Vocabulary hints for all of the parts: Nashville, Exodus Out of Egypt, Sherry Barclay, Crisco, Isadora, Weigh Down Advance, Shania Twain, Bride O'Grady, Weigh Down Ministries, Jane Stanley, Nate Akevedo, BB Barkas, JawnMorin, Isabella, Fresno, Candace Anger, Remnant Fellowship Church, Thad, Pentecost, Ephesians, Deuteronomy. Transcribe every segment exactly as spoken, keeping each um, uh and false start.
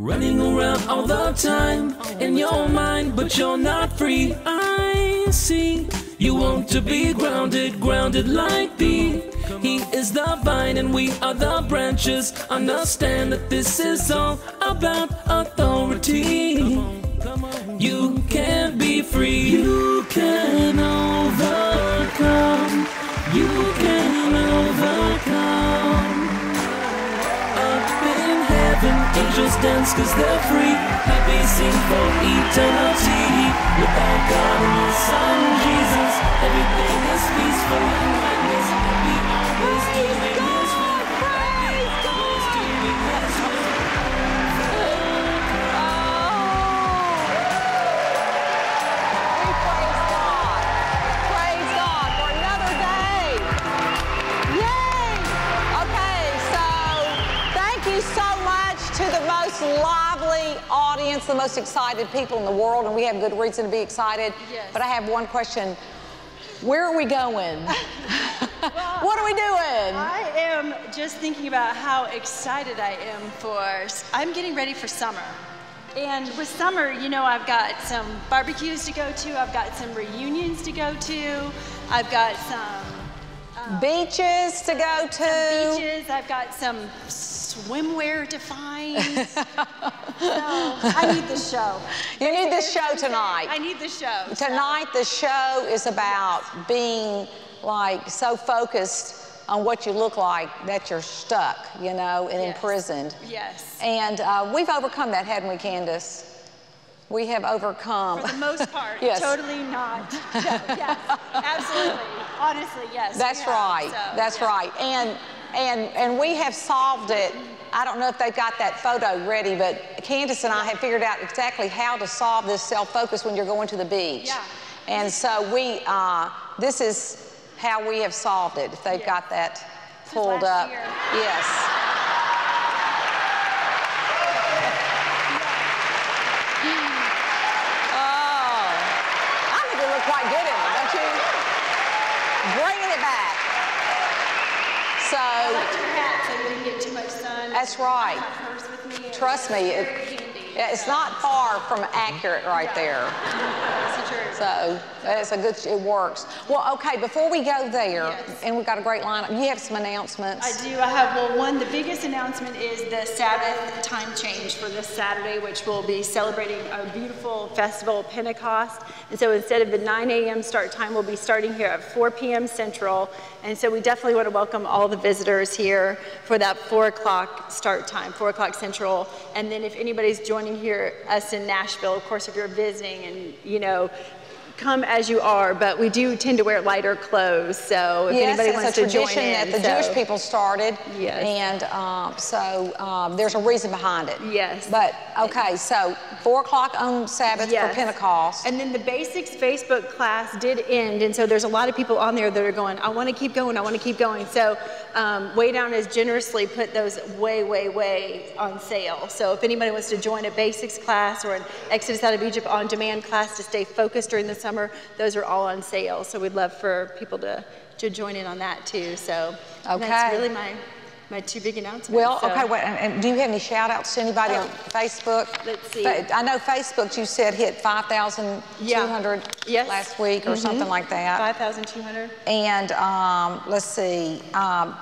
Running around all the time in your mind, but you're not free. I see you want to be grounded, grounded like thee. He is the vine and we are the branches. Understand that this is all about authority. You can be free. You can overcome. You can overcome. Angels dance cause they're free. Happy sing for eternity. Without God and His Son Jesus, everything is peaceful and mindless. We always doing His will. Praise God. Praise God for another day. Yay! Okay, so thank you so much to the most lively audience, the most excited people in the world, and we have good reason to be excited. Yes. But I have one question. Where are we going? Well, what are we doing? I am just thinking about how excited I am for, I'm getting ready for summer. And with summer, you know, I've got some barbecues to go to, I've got some reunions to go to, I've got some Um, beaches to go to. Beaches. I've got some swimwear to find. So, I need this show. You need this show tonight. I need this show. Tonight, so. The show is about being like so focused on what you look like that you're stuck, you know, and yes. imprisoned. Yes. And uh, we've overcome that, haven't we, Candace? We have overcome. For the most part, yes. Totally not. No, yes, absolutely, honestly, yes. That's right, have, so, that's yeah. right. And, and, and we have solved it. I don't know if they've got that photo ready, but Candace and I have figured out exactly how to solve this self-focus when you're going to the beach. Yeah. And so we, uh, this is how we have solved it, if they've yeah. got that pulled up. Year. Yes. Quite good in it, don't you? Bringing it back. So. I like your hat so you didn't get too much sun. That's right. I have hers with me. Trust me, it, it's not far from accurate right there. So it's a good. It works. Well, okay. Before we go there, yes. and we've got a great lineup. You have some announcements. I do. I have. Well, one. The biggest announcement is the Sabbath time change for this Saturday, which will be celebrating a beautiful festival, Pentecost. And so instead of the nine A M start time, we'll be starting here at four P M Central. And so we definitely want to welcome all the visitors here for that four o'clock start time, four o'clock Central. And then if anybody's joining here us in Nashville, of course, if you're visiting and you know. Come as you are, but we do tend to wear lighter clothes. So if yes, anybody wants to join in, it's a tradition that the so. Jewish people started. Yes. And uh, so um, there's a reason behind it. Yes. But okay, so four o'clock on Sabbath yes. for Pentecost. And then the Basics Facebook class did end, and so there's a lot of people on there that are going, I want to keep going, I want to keep going. So um, Weigh Down has generously put those way, way, way on sale. So if anybody wants to join a Basics class or an Exodus Out of Egypt on demand class to stay focused during the summer. Summer, those are all on sale, so we'd love for people to, to join in on that too. So okay. that's really my, my two big announcements. Well, so. okay, wait, and do you have any shout outs to anybody oh. on Facebook? Let's see. I know Facebook, you said hit five thousand two hundred yeah. yes. last week or mm-hmm. something like that. five thousand two hundred. And um, let's see, um,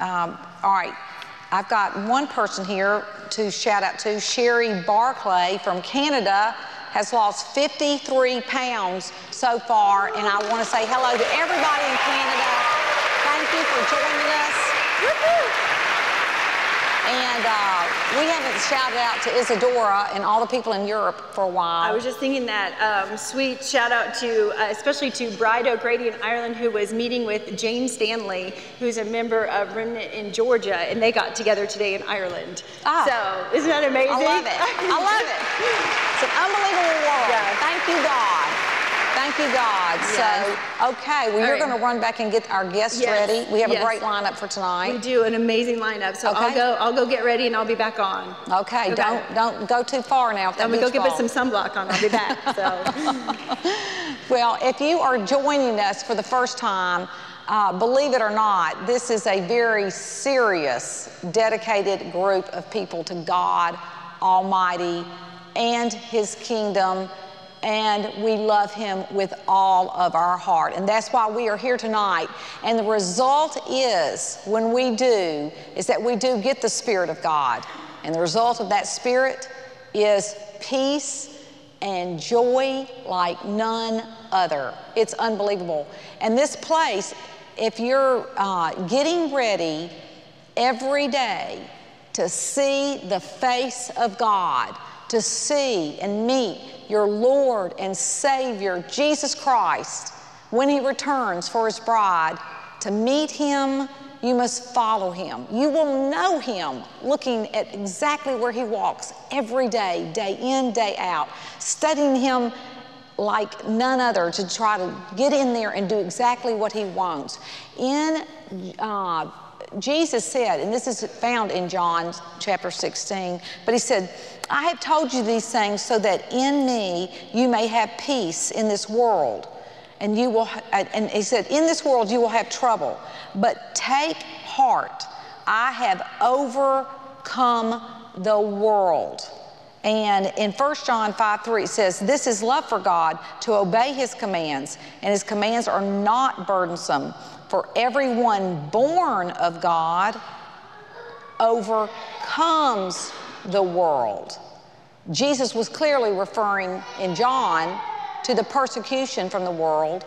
um, all right. I've got one person here to shout out to, Sherry Barclay from Canada. Has lost fifty-three pounds so far, and I want to say hello to everybody in Canada. Thank you for joining us. And uh, we haven't shouted out to Isadora and all the people in Europe for a while. I was just thinking that um, sweet shout out to, uh, especially to Bride O'Grady in Ireland, who was meeting with Jane Stanley, who's a member of Remnant in Georgia, and they got together today in Ireland. Oh, so isn't that amazing? I love it. I love it. It's an unbelievable world. Yeah. Thank you, God. Thank you, God. Yes. So, okay, well, All you're right. going to run back and get our guests yes. ready. We have yes. a great lineup for tonight. We do an amazing lineup. So okay. I'll go. I'll go get ready, and I'll be back on. Okay. okay. Don't don't go too far now. If that I'm gonna go fall. Give it some sunblock on. I'll be back. So. Well, if you are joining us for the first time, uh, believe it or not, this is a very serious, dedicated group of people to God. Almighty and His kingdom, and we love Him with all of our heart. And that's why we are here tonight. And the result is, when we do, is that we do get the Spirit of God. And the result of that Spirit is peace and joy like none other. It's unbelievable. And this place, if you're uh, getting ready every day to see the face of God, to see and meet your Lord and Savior, Jesus Christ, when He returns for His bride, to meet Him, you must follow Him. You will know Him looking at exactly where He walks every day, day in, day out, studying Him like none other to try to get in there and do exactly what He wants. In uh, Jesus said, and this is found in John chapter sixteen, but He said, I have told you these things so that in me you may have peace in this world. And you will, and He said, in this world you will have trouble, but take heart, I have overcome the world. And in First John five three, it says, this is love for God, to obey His commands, and His commands are not burdensome, for everyone born of God overcomes the world. Jesus was clearly referring in John to the persecution from the world,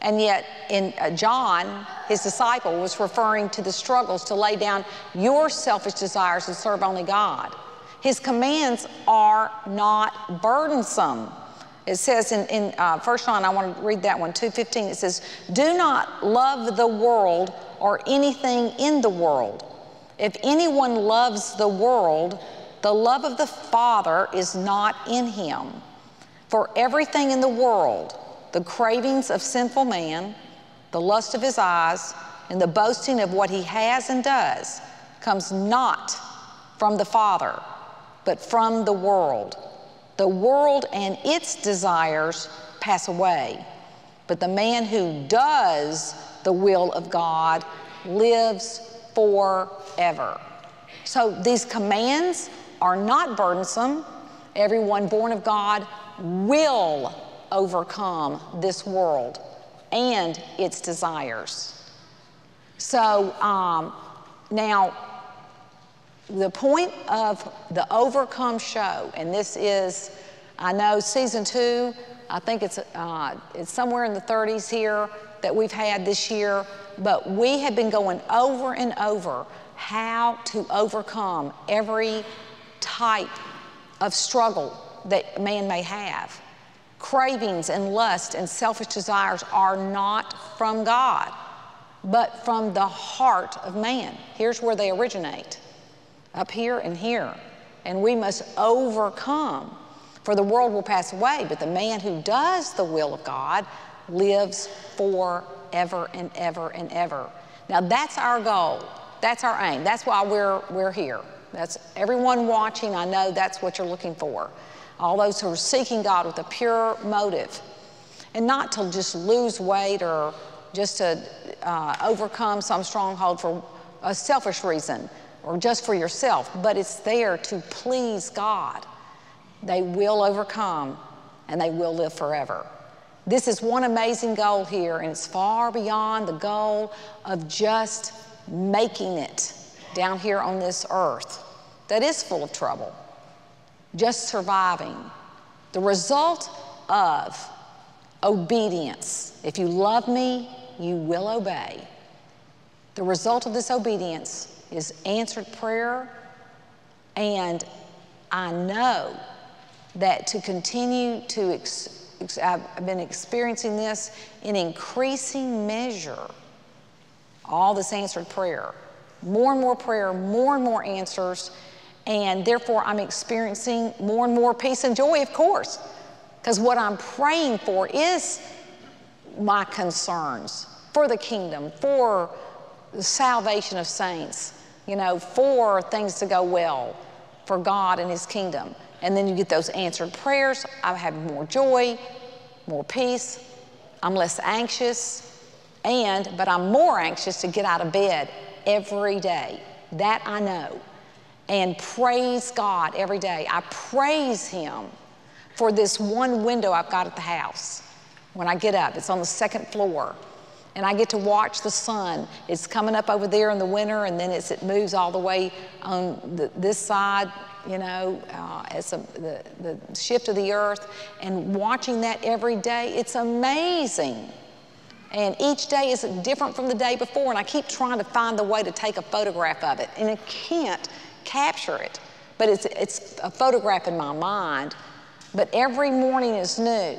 and yet in John, his disciple was referring to the struggles to lay down your selfish desires and serve only God. His commands are not burdensome. It says in, in uh, First John, I want to read that one, two fifteen, it says, do not love the world or anything in the world. If anyone loves the world, the love of the Father is not in him. For everything in the world, the cravings of sinful man, the lust of his eyes, and the boasting of what he has and does, comes not from the Father, but from the world. The world and its desires pass away, but the man who does the will of God lives forever. So these commands are not burdensome. Everyone born of God will overcome this world and its desires. So um, now, the point of the Overcome show, and this is, I know, season two, I think it's, uh, it's somewhere in the thirties here that we've had this year, but we have been going over and over how to overcome every type of struggle that man may have. Cravings and lust and selfish desires are not from God, but from the heart of man. Here's where they originate. Up here and here, and we must overcome, for the world will pass away, but the man who does the will of God lives forever and ever and ever. Now that's our goal, that's our aim, that's why we're, we're here. That's everyone watching, I know that's what you're looking for. All those who are seeking God with a pure motive, and not to just lose weight or just to uh, overcome some stronghold for a selfish reason, or just for yourself, but it's there to please God. They will overcome and they will live forever. This is one amazing goal here, and it's far beyond the goal of just making it down here on this earth that is full of trouble, just surviving. The result of obedience, if you love me, you will obey. The result of this obedience is answered prayer, and I know that to continue to, ex ex I've been experiencing this in increasing measure, all this answered prayer, more and more prayer, more and more answers, and therefore I'm experiencing more and more peace and joy, of course, because what I'm praying for is my concerns for the kingdom, for the salvation of saints, you know, for things to go well for God and His kingdom. And then you get those answered prayers. I have more joy, more peace. I'm less anxious, and, but I'm more anxious to get out of bed every day. That I know. and praise God every day. I praise Him for this one window I've got at the house. When I get up, it's on the second floor, and I get to watch the sun. It's coming up over there in the winter, and then it's, it moves all the way on the, this side, you know, uh, as a, the, the shift of the earth, and watching that every day, it's amazing. And each day is different from the day before, and I keep trying to find the way to take a photograph of it, and I can't capture it, but it's, it's a photograph in my mind. But every morning is new.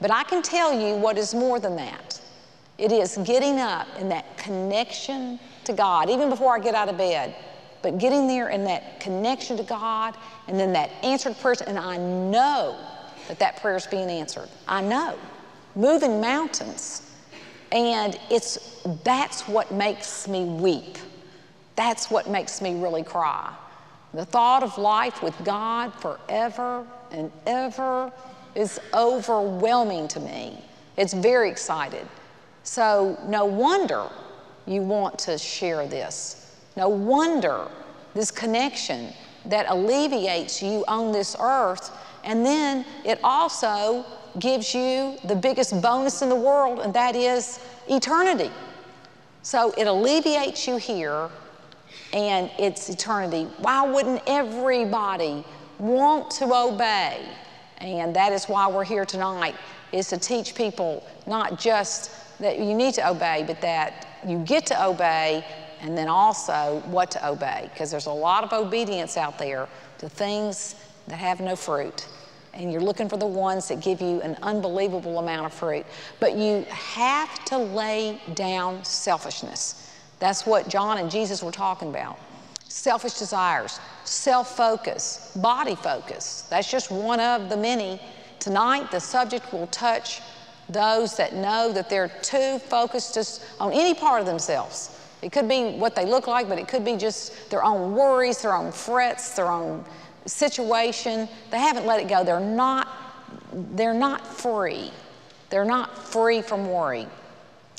But I can tell you what is more than that. It is getting up in that connection to God, even before I get out of bed, but getting there in that connection to God, and then that answered prayer, and I know that that prayer is being answered. I know, moving mountains. And it's, that's what makes me weep. That's what makes me really cry. The thought of life with God forever and ever is overwhelming to me. It's very exciting. So no wonder you want to share this. No wonder this connection that alleviates you on this earth, and then it also gives you the biggest bonus in the world, and that is eternity. So it alleviates you here, and it's eternity. Why wouldn't everybody want to obey? And that is why we're here tonight, is to teach people not just that you need to obey, but that you get to obey, and then also what to obey, because there's a lot of obedience out there to things that have no fruit. And you're looking for the ones that give you an unbelievable amount of fruit. But you have to lay down selfishness. That's what John and Jesus were talking about. Selfish desires, self-focus, body focus. That's just one of the many. Tonight, the subject will touch those that know that they're too focused just on any part of themselves. It could be what they look like, but it could be just their own worries, their own frets, their own situation. They haven't let it go. They're not, they're not free. They're not free from worry.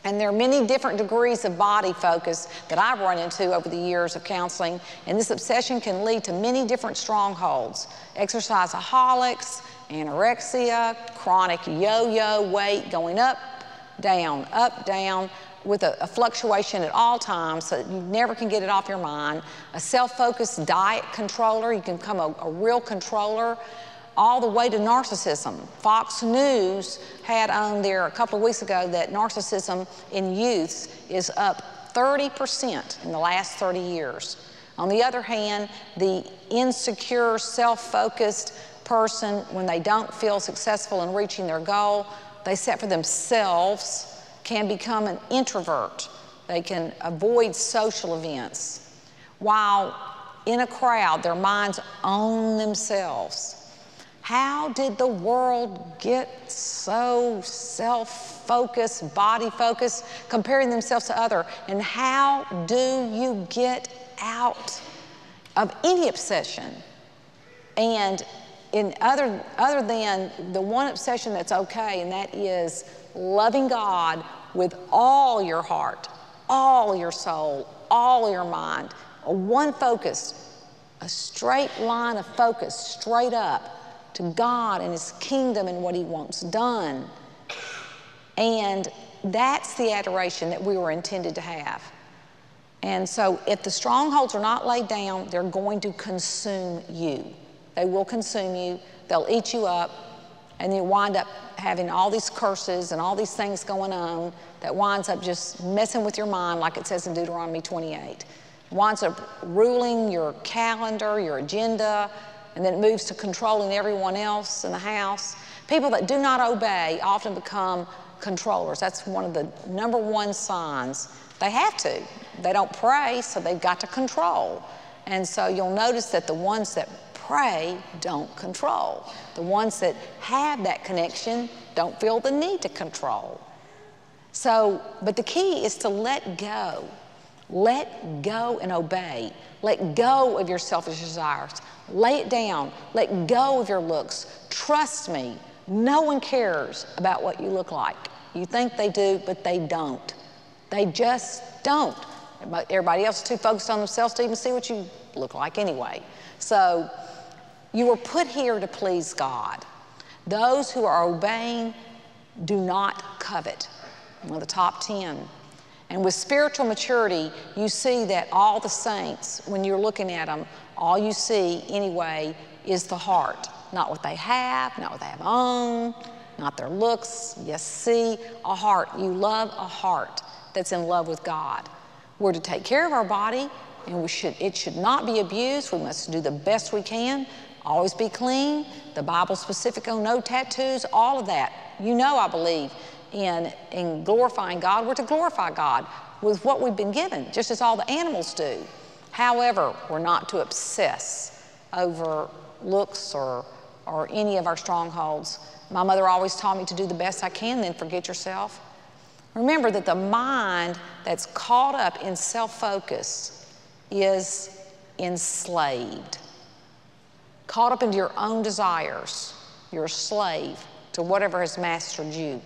And there are many different degrees of body focus that I've run into over the years of counseling, and this obsession can lead to many different strongholds. Exerciseaholics, anorexia, chronic yo-yo weight, going up, down, up, down, with a, a fluctuation at all times so that you never can get it off your mind. A self-focused diet controller, you can become a, a real controller, all the way to narcissism. Fox News had on there a couple of weeks ago that narcissism in youths is up thirty percent in the last thirty years. On the other hand, the insecure, self-focused person, when they don't feel successful in reaching their goal they set for themselves, can become an introvert. They can avoid social events. While in a crowd, their minds own themselves. How did the world get so self-focused, body-focused, comparing themselves to others? And how do you get out of any obsession? And in other, other than the one obsession that's okay, and that is loving God with all your heart, all your soul, all your mind, a one focus, a straight line of focus, straight up to God and His kingdom and what He wants done. And that's the adoration that we were intended to have. And so if the strongholds are not laid down, they're going to consume you. They will consume you, they'll eat you up, and you wind up having all these curses and all these things going on that winds up just messing with your mind, like it says in Deuteronomy twenty-eight. Winds up ruling your calendar, your agenda, and then it moves to controlling everyone else in the house. People that do not obey often become controllers. That's one of the number one signs. They have to. They don't pray, so they've got to control. And so you'll notice that the ones that pray don't control. The ones that have that connection don't feel the need to control. So, but the key is to let go. Let go and obey. Let go of your selfish desires. Lay it down. Let go of your looks. Trust me, no one cares about what you look like. You think they do, but they don't. They just don't. Everybody else is too focused on themselves to even see what you look like anyway. So you were put here to please God. Those who are obeying do not covet. One of the top ten. And with spiritual maturity, you see that all the saints, when you're looking at them, all you see anyway is the heart. Not what they have, not what they have on, not their looks. You see a heart. You love a heart that's in love with God. We're to take care of our body, and we should, it should not be abused. We must do the best we can. Always be clean. The Bible's specific on no tattoos, all of that. You know I believe in, in glorifying God. We're to glorify God with what we've been given, just as all the animals do. However, we're not to obsess over looks or, or any of our strongholds. My mother always taught me to do the best I can, then forget yourself. Remember that the mind that's caught up in self-focus is enslaved. Caught up into your own desires, you're a slave to whatever has mastered you.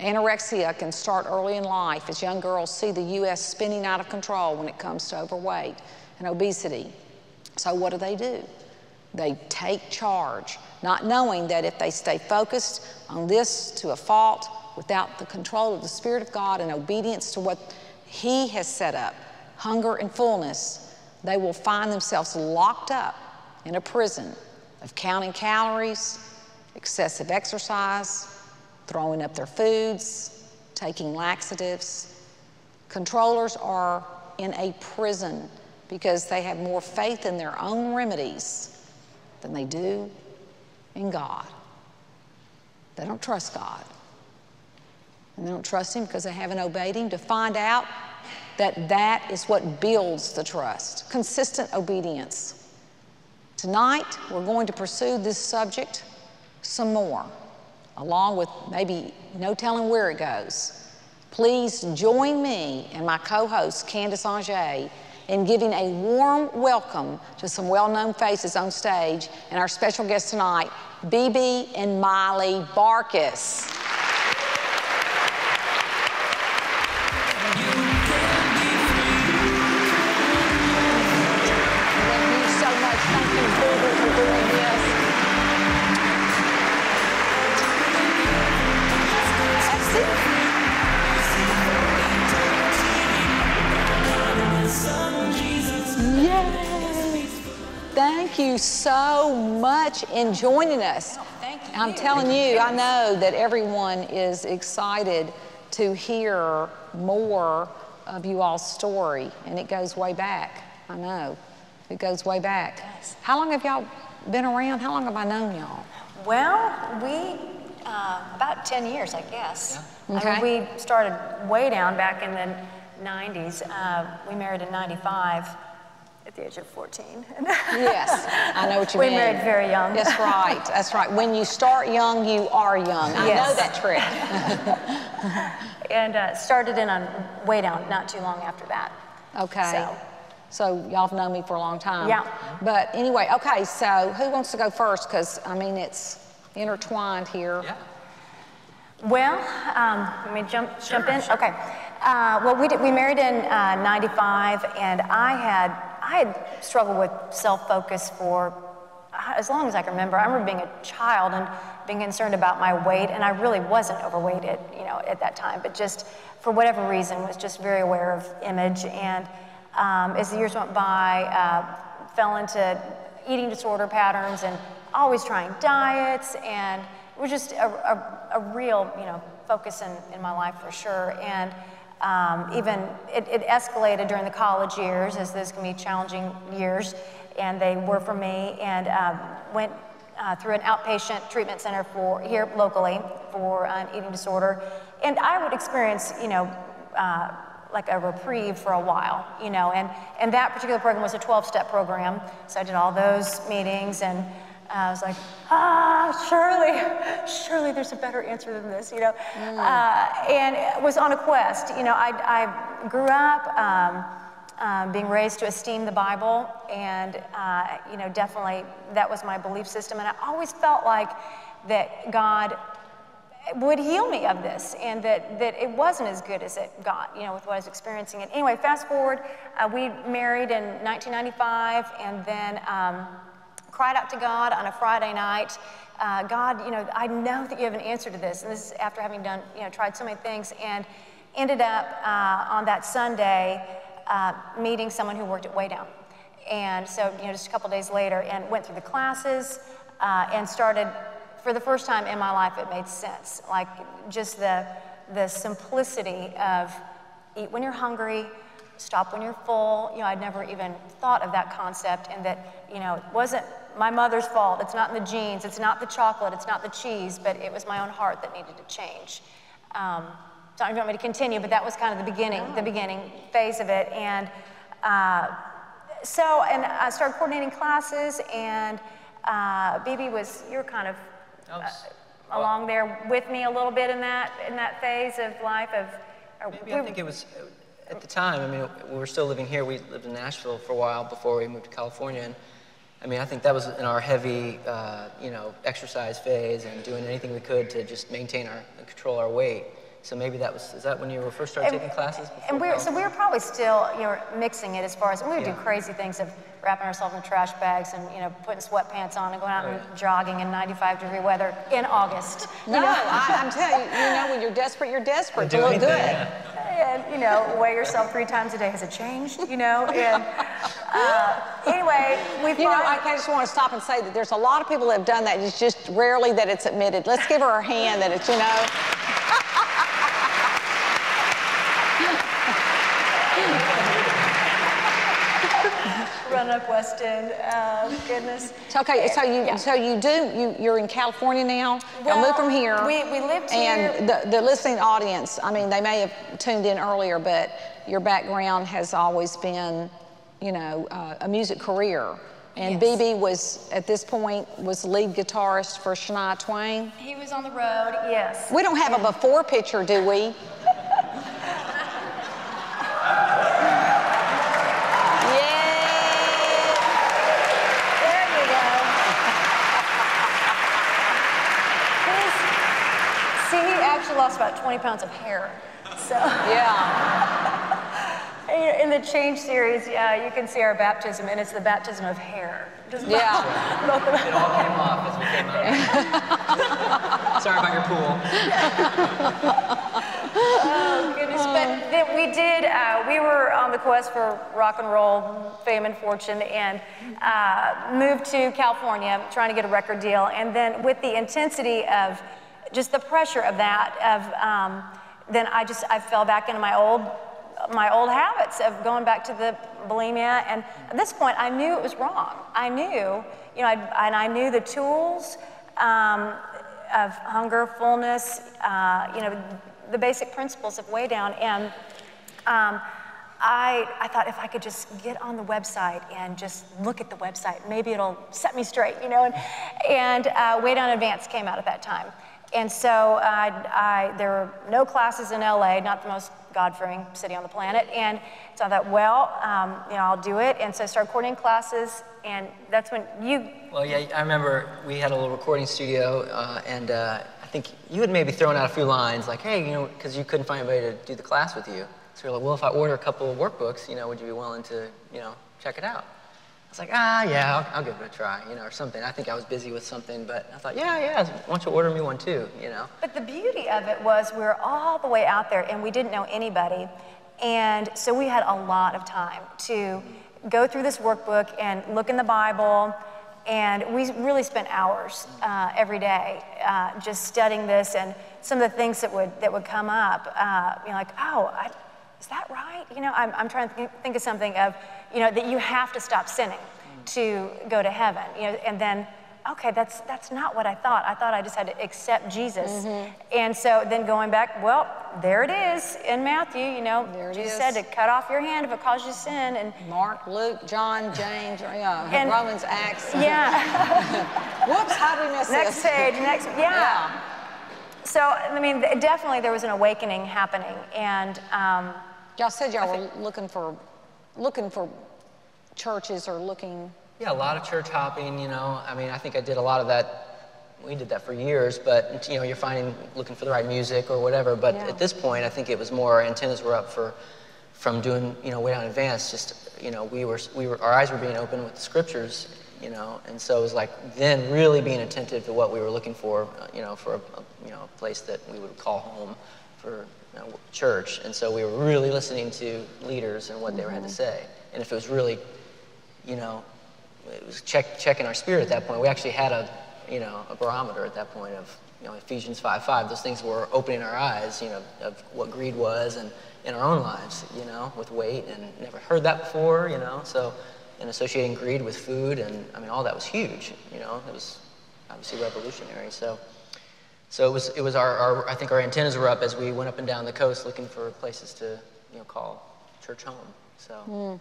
Anorexia can start early in life as young girls see the U S spinning out of control when it comes to overweight and obesity. So what do they do? They take charge, not knowing that if they stay focused on this to a fault, without the control of the Spirit of God and obedience to what He has set up, hunger and fullness, they will find themselves locked up in a prison of counting calories, excessive exercise, throwing up their foods, taking laxatives. Controllers are in a prison because they have more faith in their own remedies than they do in God. They don't trust God. And they don't trust Him because they haven't obeyed Him, to find out that that is what builds the trust, consistent obedience. Tonight, we're going to pursue this subject some more, along with maybe no telling where it goes. Please join me and my co-host, Candace Anger, in giving a warm welcome to some well-known faces on stage and our special guest tonight, B B and Miley Barkas. Thank you so much in joining us. Well, thank you. I'm telling you, I know that everyone is excited to hear more of you all's story, and it goes way back. I know. It goes way back. Yes. How long have y'all been around? How long have I known y'all? Well, we, uh, about ten years, I guess. Yeah. Okay. I mean, we started way down back in the nineties. Uh, we married in ninety-five. At the age of fourteen. Yes, I know what you we mean. We married very young. That's right, that's right. When you start young, you are young. I yes. know that trick. And uh, started in on Weigh Down not too long after that. Okay. So, so y'all have known me for a long time. Yeah. But anyway, okay, so who wants to go first? Because, I mean, it's intertwined here. Yeah. Well, um, let me jump, sure, jump in. Sure. Okay. Uh, well, we, did, we married in uh, ninety-five, and I had I had struggled with self-focus for as long as I can remember. I remember being a child and being concerned about my weight, and I really wasn't overweight at, you know, at that time, but just for whatever reason was just very aware of image. And um, as the years went by, uh, fell into eating disorder patterns and always trying diets, and it was just a, a, a real, you know, focus in, in my life for sure. And Um, even it, it escalated during the college years, as those can be challenging years, and they were for me. And um, went uh, through an outpatient treatment center for here locally for an eating disorder, and I would experience, you know, uh, like a reprieve for a while, you know. And and that particular program was a twelve-step program, so I did all those meetings and. I was like, ah, surely, surely there's a better answer than this, you know. Mm. Uh, and was on a quest. You know, I, I grew up um, uh, being raised to esteem the Bible, and, uh, you know, definitely that was my belief system. And I always felt like that God would heal me of this, and that, that it wasn't as good as it got, you know, with what I was experiencing. And anyway, fast forward, uh, we married in nineteen ninety-five, and then um, cried out to God on a Friday night. Uh, God, you know, I know that you have an answer to this. And this is after having done, you know, tried so many things, and ended up uh, on that Sunday uh, meeting someone who worked at Weigh Down. And so, you know, just a couple days later, and went through the classes uh, and started, for the first time in my life, it made sense. Like, just the, the simplicity of eat when you're hungry, stop when you're full. You know, I'd never even thought of that concept, and that, you know, it wasn't my mother's fault. It's not in the genes. It's not the chocolate. It's not the cheese, but it was my own heart that needed to change. Um, so I don't want me to continue, but that was kind of the beginning, oh. the beginning phase of it. And uh, so, and I started coordinating classes, and uh, B B was, you were kind of uh, well, along there with me a little bit in that, in that phase of life of. Uh, maybe I think it was, at the time, I mean, we were still living here. We lived in Nashville for a while before we moved to California. And I mean, I think that was in our heavy, uh, you know, exercise phase and doing anything we could to just maintain our, control our weight. So maybe that was, is that when you were first started and, taking classes? And we were, so we were probably still, you know, mixing it as far as, and we would yeah. do crazy things of wrapping ourselves in trash bags and, you know, putting sweatpants on and going out oh, yeah. and jogging in ninety-five degree weather in August. No, you know? I, I'm telling you, you know, when you're desperate, you're desperate. You look good. Yeah. And, you know, weigh yourself three times a day. Has it changed? You know, and uh, anyway, we've You know, I just want to stop and say that there's a lot of people that have done that. It's just rarely that it's admitted. Let's give her a hand that it's, you know. Run up West End, oh, goodness. So, okay, so you, yeah. so you do, you, you're in California now, well, I moved from here. We, we lived here. And the, the listening audience, I mean, they may have tuned in earlier, but your background has always been, you know, uh, a music career. And yes. B B was, at this point, was lead guitarist for Shania Twain. He was on the road, yes. We don't have yeah. a before picture, do we? Lost about twenty pounds of hair, so yeah. In the Change series, yeah, you can see our baptism, and it's the baptism of hair. Just yeah, it all came off as we came out. Sorry about your pool. Oh goodness! But then we did. Uh, we were on the quest for rock and roll fame and fortune, and uh, moved to California, trying to get a record deal, and then with the intensity of just the pressure of that, of um, then I just, I fell back into my old, my old habits of going back to the bulimia. And at this point, I knew it was wrong. I knew, you know, I, and I knew the tools um, of hunger, fullness, uh, you know, the basic principles of Weigh Down. And um, I, I thought if I could just get on the website and just look at the website, maybe it'll set me straight, you know. And, and uh, Weigh Down Advance came out at that time. And so uh, I, there were no classes in L A, not the most God-fearing city on the planet. And so I thought, well, um, you know, I'll do it. And so I started recording classes, and that's when you... Well, yeah, I remember we had a little recording studio, uh, and uh, I think you had maybe thrown out a few lines, like, hey, you know, because you couldn't find anybody to do the class with you. So you're like, well, if I order a couple of workbooks, you know, would you be willing to, you know, check it out? I was like, ah, yeah, I'll, I'll give it a try, you know, or something. I think I was busy with something, but I thought, yeah, yeah, why don't you order me one too, you know? But the beauty of it was we were all the way out there, and we didn't know anybody, and so we had a lot of time to go through this workbook and look in the Bible, and we really spent hours uh, every day uh, just studying this, and some of the things that would that would come up, uh, you know, like, oh, I, is that right? You know, I'm, I'm trying to think of something of, you know, that you have to stop sinning to go to heaven, you know, and then, okay, that's that's not what I thought. I thought I just had to accept Jesus. Mm-hmm. And so then going back, well, there it is in Matthew, you know, there it Jesus is. said to cut off your hand if it caused you sin. And Mark, Luke, John, James, yeah, and, Romans, Acts. Yeah. Whoops, how did we miss next this? Next page, next, yeah. yeah. So, I mean, definitely there was an awakening happening, and... Um, y'all said y'all were looking for, looking for churches or looking... Yeah, a lot of church hopping, you know. I mean, I think I did a lot of that we did that for years, but you know, you're finding, looking for the right music or whatever. But yeah. at this point, I think it was more our antennas were up for, from doing, you know, Weigh Down Advance. Just, you know, we were, we were, our eyes were being open with the scriptures, you know, and so it was like then really being attentive to what we were looking for, you know, for a, you know, a place that we would call home for, you know, church. And so we were really listening to leaders and what mm-hmm. they had to say. And if it was really, you know, it was check, checking our spirit at that point. We actually had a, you know, a barometer at that point of, you know, Ephesians five five. Those things were opening our eyes, you know, of what greed was, and in our own lives, you know, with weight, and never heard that before, you know. So, and associating greed with food, and I mean, all that was huge, you know. It was obviously revolutionary. So, so it was, it was our, our I think our antennas were up as we went up and down the coast looking for places to, you know, call church home. So. Mm.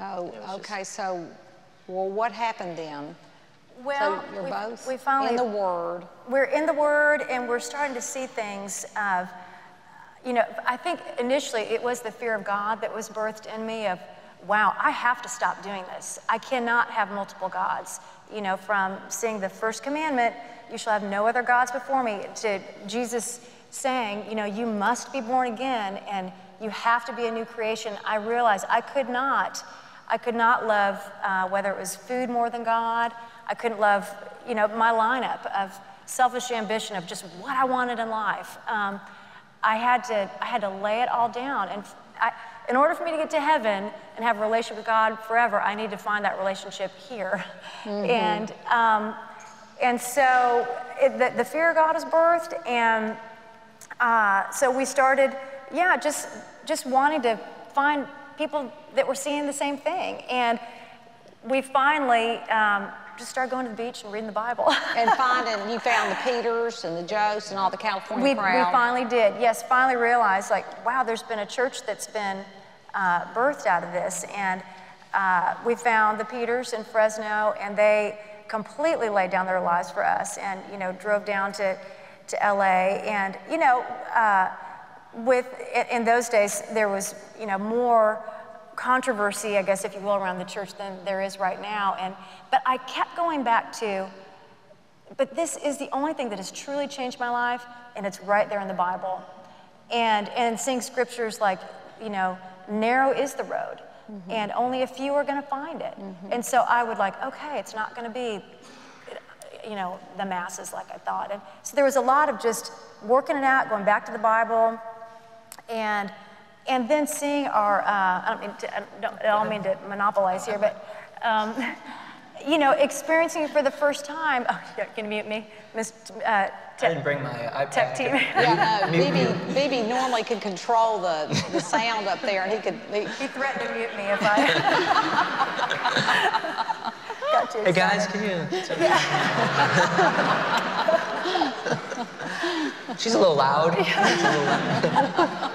Oh, okay, just... so, well, what happened then? Well, so you're we, both we finally, in the Word. We're in the Word, and we're starting to see things of, you know, I think initially it was the fear of God that was birthed in me of, wow, I have to stop doing this. I cannot have multiple gods. You know, from seeing the first commandment, you shall have no other gods before me, to Jesus saying, you know, you must be born again, and you have to be a new creation. I realized I could not. I could not love uh, whether it was food more than God. I couldn't love, you know, my lineup of selfish ambition of just what I wanted in life. Um, I had to, I had to lay it all down. And I, in order for me to get to heaven and have a relationship with God forever, I need to find that relationship here. Mm-hmm. And um, and so it, the, the fear of God is birthed, and uh, so we started, yeah, just just wanting to find people that were seeing the same thing. And we finally um, just started going to the beach and reading the Bible. And finding, you found the Peters and the Joes and all the California we, crowd. We finally did, yes, finally realized, like, wow, there's been a church that's been uh, birthed out of this. And uh, we found the Peters in Fresno, and they completely laid down their lives for us, and, you know, drove down to, to L A. And, you know, uh, with, in those days, there was, you know, more controversy, I guess, if you will, around the church than there is right now. And, but I kept going back to, but this is the only thing that has truly changed my life, and it's right there in the Bible. And, and seeing scriptures like, you know, narrow is the road, mm-hmm. and only a few are going to find it. Mm-hmm. And so I would like, okay, it's not going to be, you know, the masses like I thought. And so there was a lot of just working it out, going back to the Bible, and and then seeing our, uh, I don't mean to, I don't, I don't mean to monopolize here, but, um, you know, experiencing it for the first time. Oh, yeah, can you mute me? Miss, uh, te- I didn't bring my iPad. Tech team. Yeah, no, B B, B B normally could control the, the sound up there, and he could. He, he threatened to mute me if I. Got you. Hey, guys, can you? Yeah. She's a little loud. She's a little loud.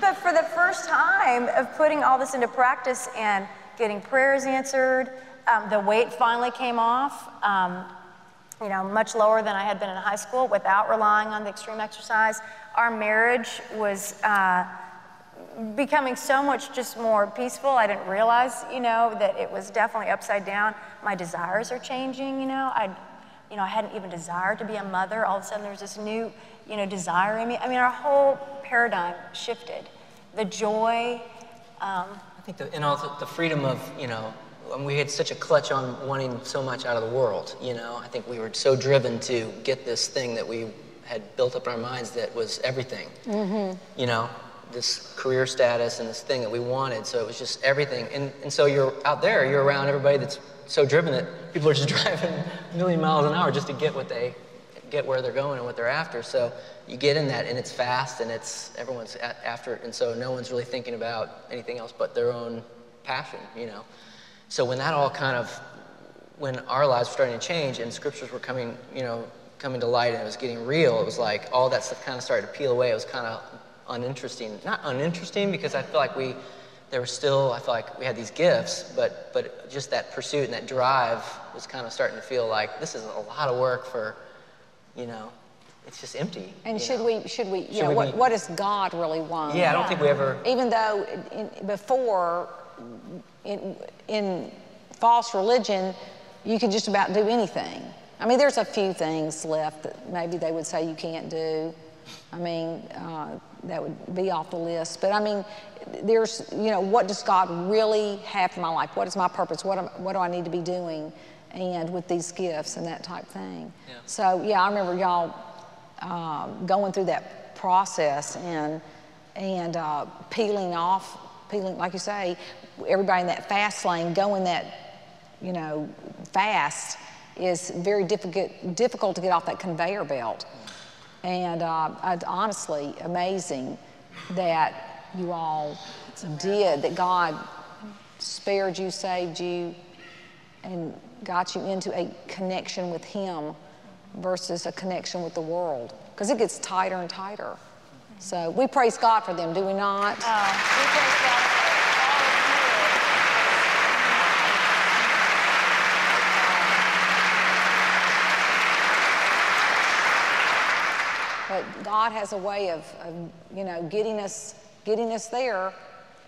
But for the first time of putting all this into practice and getting prayers answered, um, the weight finally came off, um, you know, much lower than I had been in high school without relying on the extreme exercise. Our marriage was uh, becoming so much just more peaceful. I didn't realize, you know, that it was definitely upside down. My desires are changing, you know. I, you know, I hadn't even desired to be a mother. All of a sudden there's this new, you know, desire in me. I mean, our whole paradigm shifted. The joy. Um, I think, the, and also the freedom of, you know, and we had such a clutch on wanting so much out of the world, you know. I think we were so driven to get this thing that we had built up in our minds that was everything, mm-hmm. you know, this career status and this thing that we wanted. So it was just everything. And, and so you're out there, you're around everybody that's so driven that people are just driving a million miles an hour just to get what they get, where they're going and what they're after. So you get in that, and it's fast, and it's everyone's a- after it, and so no one's really thinking about anything else but their own passion, you know. So when that all kind of, when our lives were starting to change and scriptures were coming, you know, coming to light, and it was getting real, it was like all that stuff kind of started to peel away. It was kind of uninteresting. Not uninteresting, because I feel like we, there was still, I feel like we had these gifts, but but just that pursuit and that drive was kind of starting to feel like this is a lot of work for, you know, it's just empty. And should know. we, should we, you should know, we what, what does God really want? Yeah, I don't yeah. think we ever. Even though in, before in, in false religion, you could just about do anything. I mean, there's a few things left that maybe they would say you can't do. I mean, uh, that would be off the list. But I mean, there's, you know, what does God really have for my life? What is my purpose? What, am, what do I need to be doing? And with these gifts and that type thing. Yeah. So, yeah, I remember y'all uh, going through that process and, and uh, peeling off, peeling, like you say, everybody in that fast lane, going that, you know, fast is very difficult, difficult to get off that conveyor belt. And uh, it's honestly amazing that you all did, that God spared you, saved you, and got you into a connection with Him versus a connection with the world. Because it gets tighter and tighter. So we praise God for them, do we not? Uh, we praise God for all of you. But God has a way of, of you know, getting us, getting us there.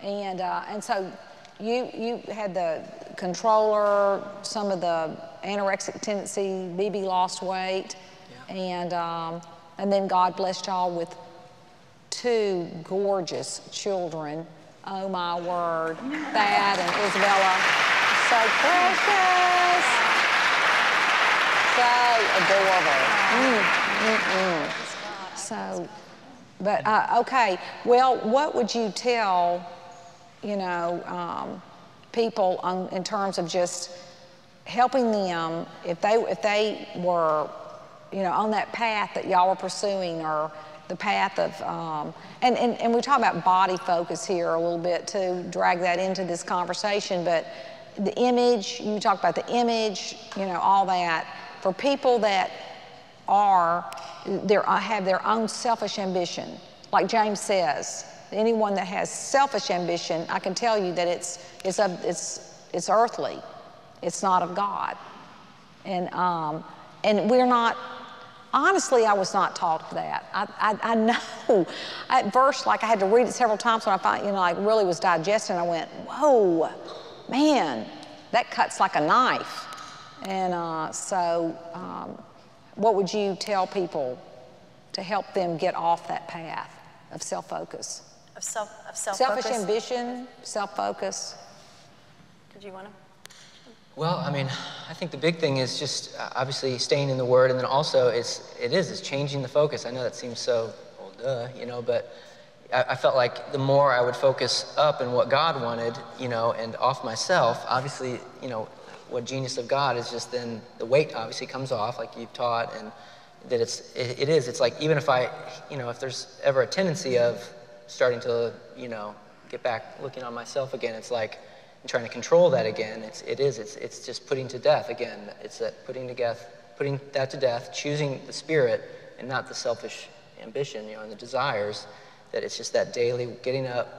And, uh, and so you, you had the controller, some of the anorexic tendency, B B lost weight, yeah. and, um, and then God blessed y'all with two gorgeous children. Oh, my word. Thad and Isabella. So precious. So adorable. Mm, mm, mm. So, but, uh, okay, well, what would you tell, you know, um, people on, in terms of just helping them if they if they were, you know, on that path that y'all were pursuing, or the path of um, and, and and we talk about body focus here a little bit to drag that into this conversation, but the image, you talk about the image, you know, all that for people that are there have their own selfish ambition, like James says. Anyone that has selfish ambition, I can tell you that it's it's a, it's it's earthly, it's not of God, and um, and we're not. Honestly, I was not taught that. I I, I know at first, like I had to read it several times when I find, you know, like really was digesting. I went, whoa, man, that cuts like a knife, and uh, so um, what would you tell people to help them get off that path of self-focus? Of self, of self Selfish focus. ambition, self-focus. Did you want to? Well, I mean, I think the big thing is just uh, obviously staying in the Word, and then also it's, it is, it's changing the focus. I know that seems so, well, duh, you know, but I, I felt like the more I would focus up in what God wanted, you know, and off myself, obviously, you know, what genius of God is just then the weight obviously comes off, like you've taught, and that it's, it, it is, it's like even if I, you know, if there's ever a tendency of, starting to, you know, get back looking on myself again. It's like I'm trying to control that again. It's it is. It's it's just putting to death again. It's that putting to death, putting that to death, choosing the Spirit and not the selfish ambition, you know, and the desires. That it's just that daily getting up.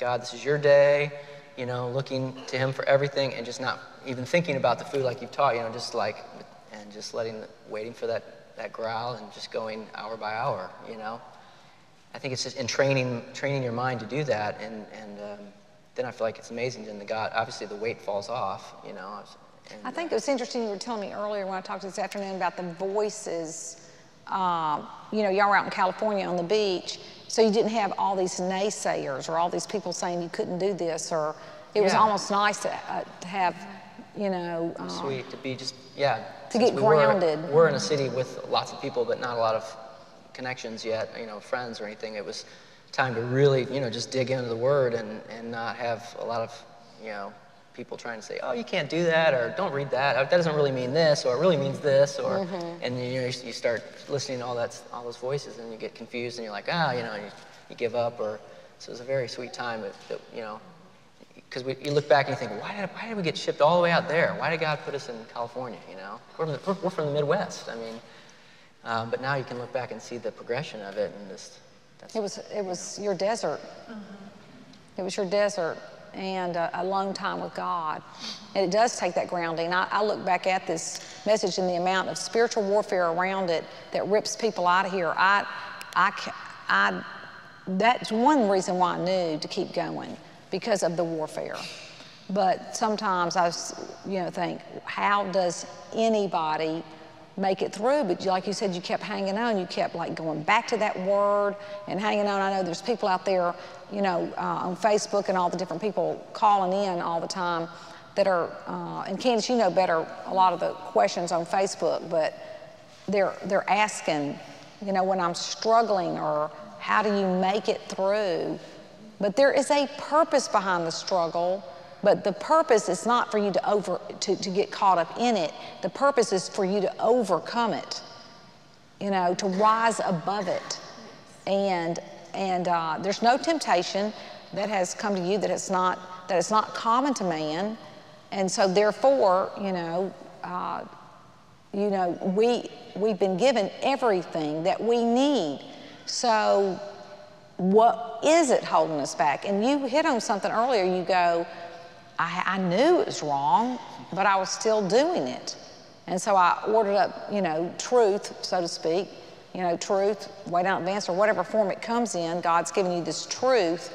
God, this is your day. You know, looking to Him for everything and just not even thinking about the food like you've taught. You know, just like and just letting, waiting for that that growl and just going hour by hour. You know. I think it's just in training, training your mind to do that, and, and um, then I feel like it's amazing. Then the God, obviously, the weight falls off, you know. And, I think it was interesting you were telling me earlier when I talked this afternoon about the voices. Um, you know, y'all were out in California on the beach, so you didn't have all these naysayers or all these people saying you couldn't do this, or it yeah. was almost nice to, uh, to have, you know. Um, Sweet to be just yeah. To get grounded. We were, we're in a city with lots of people, but not a lot of connections yet, you know, friends or anything. It was time to really, you know, just dig into the Word and, and not have a lot of, you know, people trying to say, oh, you can't do that, or don't read that, that doesn't really mean this, or it really means this, or, mm-hmm. and you know, you start listening to all that, all those voices, and you get confused, and you're like, ah, oh, you know, you, you give up, or, so it was a very sweet time, that, that you know, because you look back and you think, why did, why did we get shipped all the way out there? Why did God put us in California, you know? We're from the, we're from the Midwest, I mean, Um, but now you can look back and see the progression of it, and just that's, it was it was you know. your desert. Mm-hmm. It was your desert, and a, a long time with God. And it does take that grounding. I, I look back at this message and the amount of spiritual warfare around it that rips people out of here. I, I, I, that's one reason why I knew to keep going because of the warfare. But sometimes I, you know, think, how does anybody make it through? But like you said, you kept hanging on. You kept like going back to that word and hanging on. I know there's people out there, you know, uh, on Facebook and all the different people calling in all the time that are, uh, and Candace, you know better a lot of the questions on Facebook, but they're, they're asking, you know, when I'm struggling or how do you make it through? But there is a purpose behind the struggle. But the purpose is not for you to over to, to get caught up in it. The purpose is for you to overcome it, you know, to rise above it. And and uh, there's no temptation that has come to you that it's not that it's not common to man. And so therefore, you know, uh, you know, we we've been given everything that we need. So what is it holding us back? And you hit on something earlier. You go, I, I knew it was wrong, but I was still doing it. And so I ordered up, you know, truth, so to speak, you know, truth, Weigh Down Advance, or whatever form it comes in. God's given you this truth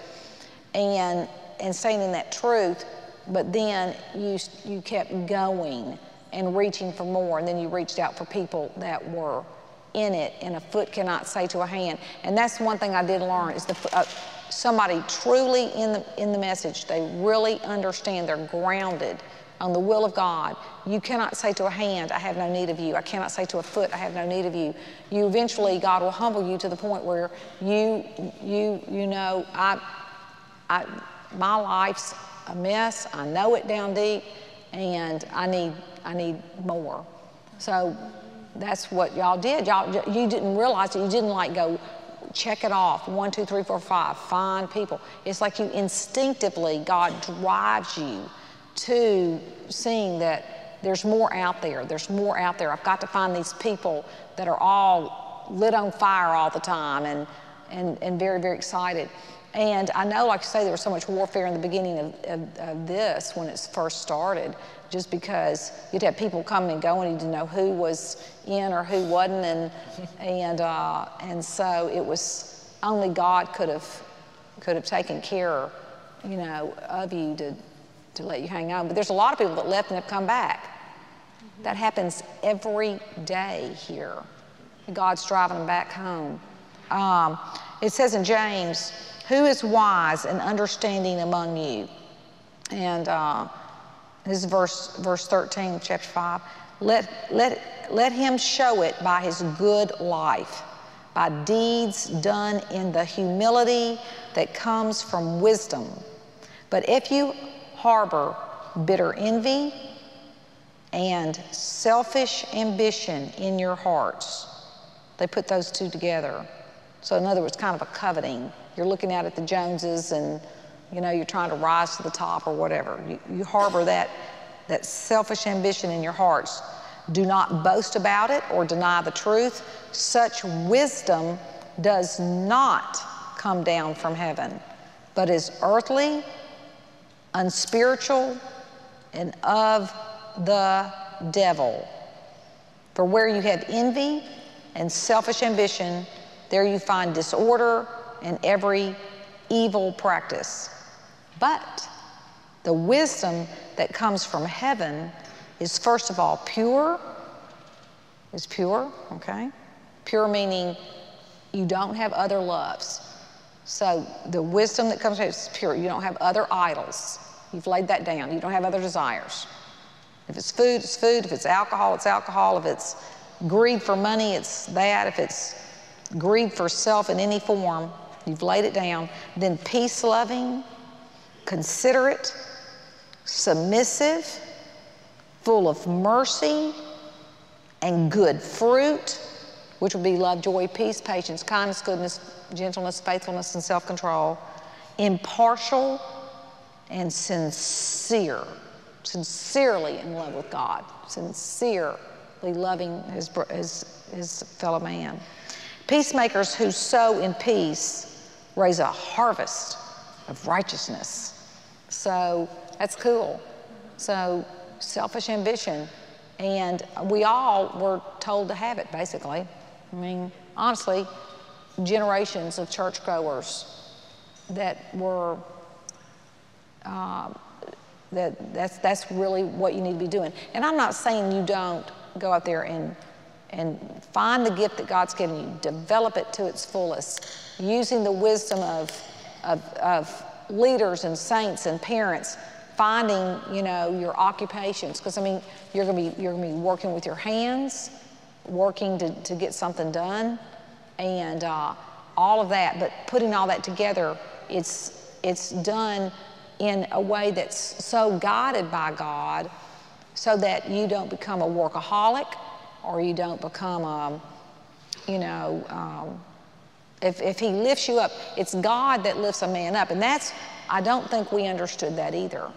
and, and staying in that truth, but then you, you kept going and reaching for more, and then you reached out for people that were in it, and a foot cannot say to a hand. And that's one thing I did learn is the uh, somebody truly in the, in the message, they really understand, they're grounded on the will of God. You cannot say to a hand, I have no need of you. I cannot say to a foot, I have no need of you. You eventually, God will humble you to the point where you, you, you know, I, I, my life's a mess. I know it down deep, and I need, I need more. So that's what y'all did. Y'all, you didn't realize it. You didn't like go, check it off, one, two, three, four, five, find people. It's like you instinctively, God drives you to seeing that there's more out there, there's more out there. I've got to find these people that are all lit on fire all the time and, and, and very, very excited. And I know, like you say, there was so much warfare in the beginning of, of, of this when it first started, just because you'd have people coming and going, you didn't know who was in or who wasn't, and and uh, and so it was only God could have could have taken care, you know, of you to to let you hang on. But there's a lot of people that left and have come back. Mm-hmm. That happens every day here. God's driving them back home. Um, it says in James, "Who is wise and understanding among you?" And uh, this is verse, verse thirteen, chapter five. Let, let, let him show it by his good life, by deeds done in the humility that comes from wisdom. But if you harbor bitter envy and selfish ambition in your hearts, they put those two together. So in other words, kind of a coveting. You're looking out at the Joneses and, you know, you're trying to rise to the top or whatever. You, you harbor that, that selfish ambition in your hearts. Do not boast about it or deny the truth. Such wisdom does not come down from heaven, but is earthly, unspiritual, and of the devil. For where you have envy and selfish ambition, there you find disorder and every evil practice. But the wisdom that comes from heaven is first of all pure, is pure, okay? Pure meaning you don't have other loves. So the wisdom that comes from heaven is pure. You don't have other idols. You've laid that down. You don't have other desires. If it's food, it's food. If it's alcohol, it's alcohol. If it's greed for money, it's that. If it's greed for self in any form, you've laid it down. Then peace-loving, considerate, submissive, full of mercy and good fruit, which would be love, joy, peace, patience, kindness, goodness, gentleness, faithfulness, and self-control. Impartial and sincere, sincerely in love with God, sincerely loving his, his, his fellow man. Peacemakers who sow in peace raise a harvest of righteousness. So that's cool. So selfish ambition. And we all were told to have it, basically. I mean, honestly, generations of churchgoers that were uh, That, that's, that's really what you need to be doing. And I'm not saying you don't go out there and, and find the gift that God's given you, develop it to its fullest, using the wisdom of, of, of leaders and saints and parents, finding, you know, your occupations. Because, I mean, you're going to be, you're going to be working with your hands, working to, to get something done, and uh, all of that. But putting all that together, it's, it's done in a way that's so guided by God so that you don't become a workaholic or you don't become, a, you know, um, if, if he lifts you up, it's God that lifts a man up. And that's, I don't think we understood that either.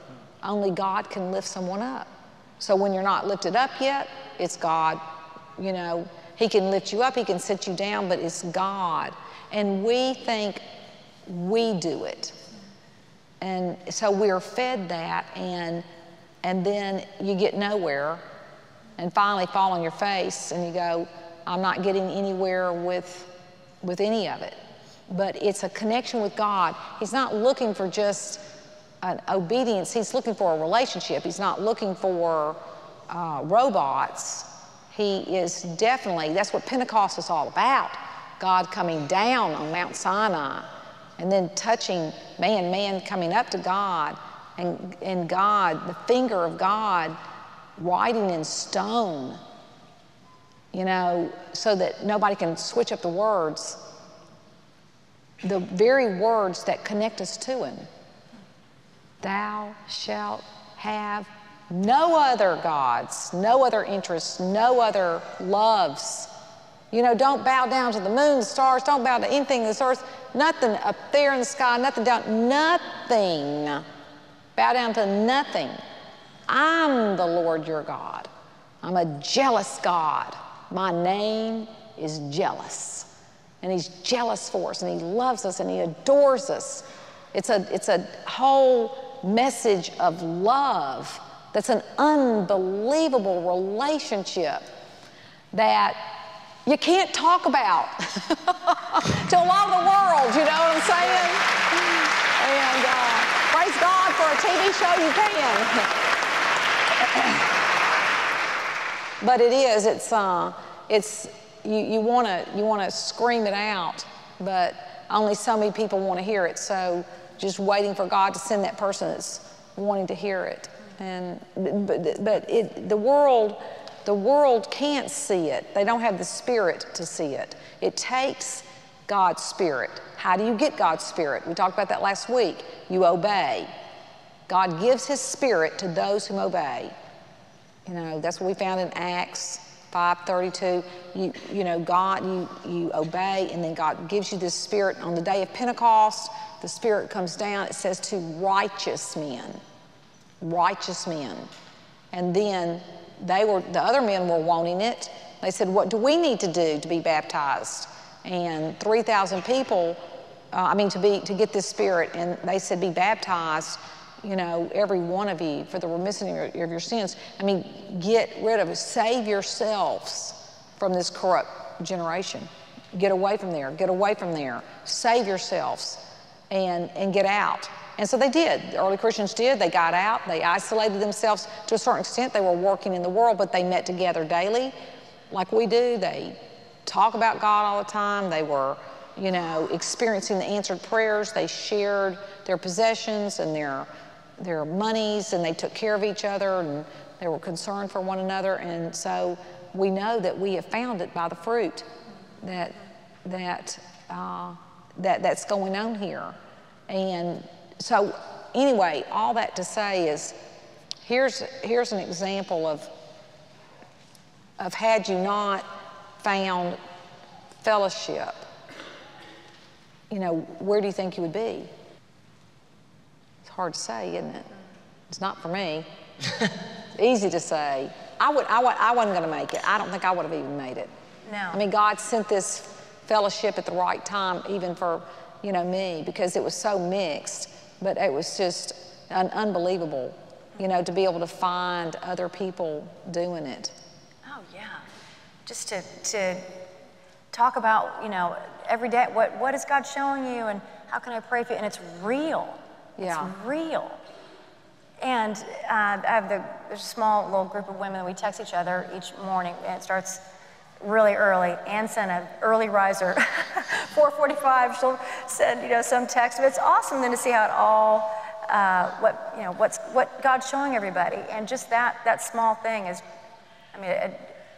Only God can lift someone up. So when you're not lifted up yet, it's God, you know, he can lift you up, he can sit you down, but it's God. And we think we do it. And so we're fed that, and and then you get nowhere and finally fall on your face and you go, I'm not getting anywhere with, with any of it. But it's a connection with God. He's not looking for just an obedience. He's looking for a relationship. He's not looking for uh, robots. He is definitely, that's what Pentecost is all about, God coming down on Mount Sinai and then touching man, man coming up to God, and, and God, the finger of God, writing in stone, you know, so that nobody can switch up the words, the very words that connect us to him. Thou shalt have no other gods, no other interests, no other loves. You know, don't bow down to the moon, the stars, don't bow to anything in this earth, nothing up there in the sky, nothing down, nothing. Bow down to nothing. I'm the Lord your God. I'm a jealous God. My name is jealous. And he's jealous for us, and he loves us, and he adores us. It's a, it's a whole message of love that's an unbelievable relationship that you can't talk about to a lot of the world, you know what I'm saying? And uh, praise God for a T V show you can. But it is, it's, uh, it's you, you wanna, you wanna scream it out, but only so many people wanna hear it, so just waiting for God to send that person that's wanting to hear it. And, but but it, the world, The world can't see it. They don't have the Spirit to see it. It takes God's Spirit. How do you get God's Spirit? We talked about that last week. You obey. God gives his Spirit to those who obey. You know, that's what we found in Acts five thirty-two. You, you know, God, you, you obey, and then God gives you this Spirit. On the day of Pentecost, the Spirit comes down. It says to righteous men, righteous men. And then they were, the other men were wanting it. They said, what do we need to do to be baptized? And three thousand people, uh, I mean, to be, to get this Spirit, and they said, be baptized, you know, every one of you for the remission of your, of your sins. I mean, get rid of it, save yourselves from this corrupt generation. Get away from there, get away from there, save yourselves and, and get out. And so they did. The early Christians did. They got out. They isolated themselves to a certain extent. They were working in the world, but they met together daily like we do. They talk about God all the time. They were, you know, experiencing the answered prayers. They shared their possessions and their, their monies, and they took care of each other, and they were concerned for one another. And so we know that we have found it by the fruit that, that, uh, that, that's going on here. And so anyway, all that to say is, here's, here's an example of, of had you not found fellowship, you know, where do you think you would be? It's hard to say, isn't it? It's not for me. It's easy to say. I, would, I, would, I wasn't going to make it. I don't think I would have even made it. No. I mean, God sent this fellowship at the right time, even for, you know, me, because it was so mixed. But it was just an unbelievable, you know, to be able to find other people doing it. Oh, yeah. Just to, to talk about, you know, every day, what, what is God showing you and how can I pray for you? And it's real. Yeah. It's real. And uh, I have the there's a small little group of women that we text each other each morning, and it starts really early. Ann sent an early riser, four forty-five. She'll send you know some text, but it's awesome then to see how it all uh, what you know what's what God's showing everybody, and just that that small thing is, I mean, a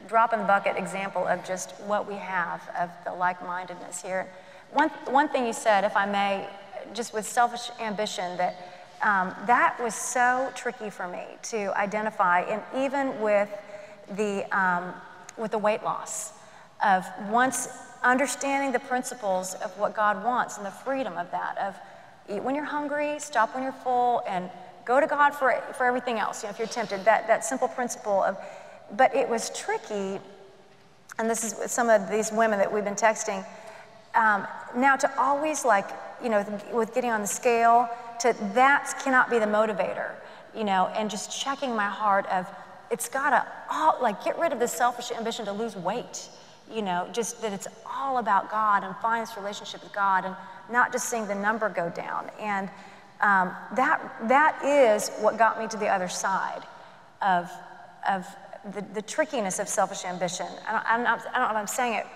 drop in the bucket example of just what we have of the like-mindedness here. One one thing you said, if I may, just with selfish ambition that. Um, that was so tricky for me to identify, and even with the, um, with the weight loss, of once understanding the principles of what God wants and the freedom of that, of eat when you're hungry, stop when you're full, and go to God for, for everything else, you know, if you're tempted, that, that simple principle of, but it was tricky, and this is with some of these women that we've been texting, um, now to always like, you know, with getting on the scale, to that cannot be the motivator, you know, and just checking my heart of, it's gotta, all, like, get rid of the selfish ambition to lose weight, you know, just that it's all about God and find this relationship with God and not just seeing the number go down. And um, that that is what got me to the other side of, of the, the trickiness of selfish ambition. I don't, I'm not, I don't know if I'm saying it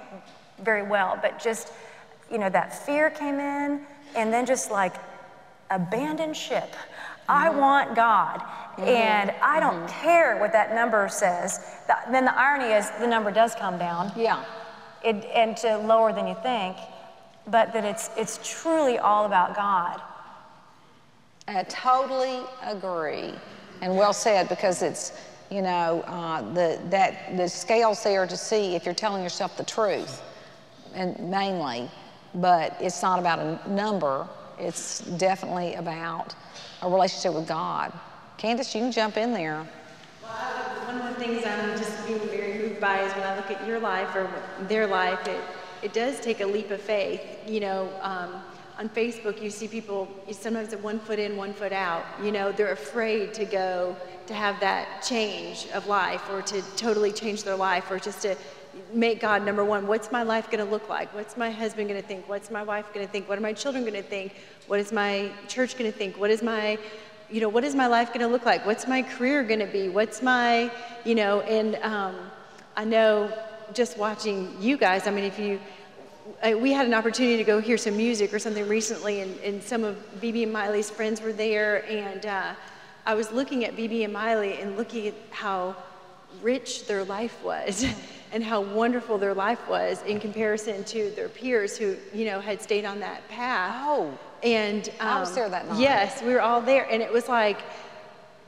very well, but just, you know, that fear came in, and then just like abandon ship. Mm-hmm. I want God, mm-hmm. and I don't mm-hmm. care what that number says. The, then the irony is the number does come down. Yeah. It, and to lower than you think, but that it's, it's truly all about God. I totally agree, and well said, because it's, you know, uh, the, that, the scale's there to see if you're telling yourself the truth. And mainly, but it's not about a number. It's definitely about a relationship with God. Candace, you can jump in there. Well, I, one of the things I'm just being very moved by is when I look at your life or their life, it, it does take a leap of faith. You know, um, on Facebook, you see people sometimes at one foot in, one foot out. You know, they're afraid to go to have that change of life or to totally change their life or just to make God number one. What's my life going to look like? What's my husband going to think? What's my wife going to think? What are my children going to think? What is my church going to think? What is my, you know, what is my life going to look like? What's my career going to be? What's my, you know, and um, I know just watching you guys, I mean, if you, I, we had an opportunity to go hear some music or something recently, and, and some of B B and Miley's friends were there, and uh, I was looking at B B and Miley and looking at how rich their life was. And how wonderful their life was in comparison to their peers who, you know, had stayed on that path. Oh, and um, I was there that night. Yes, we were all there, and it was like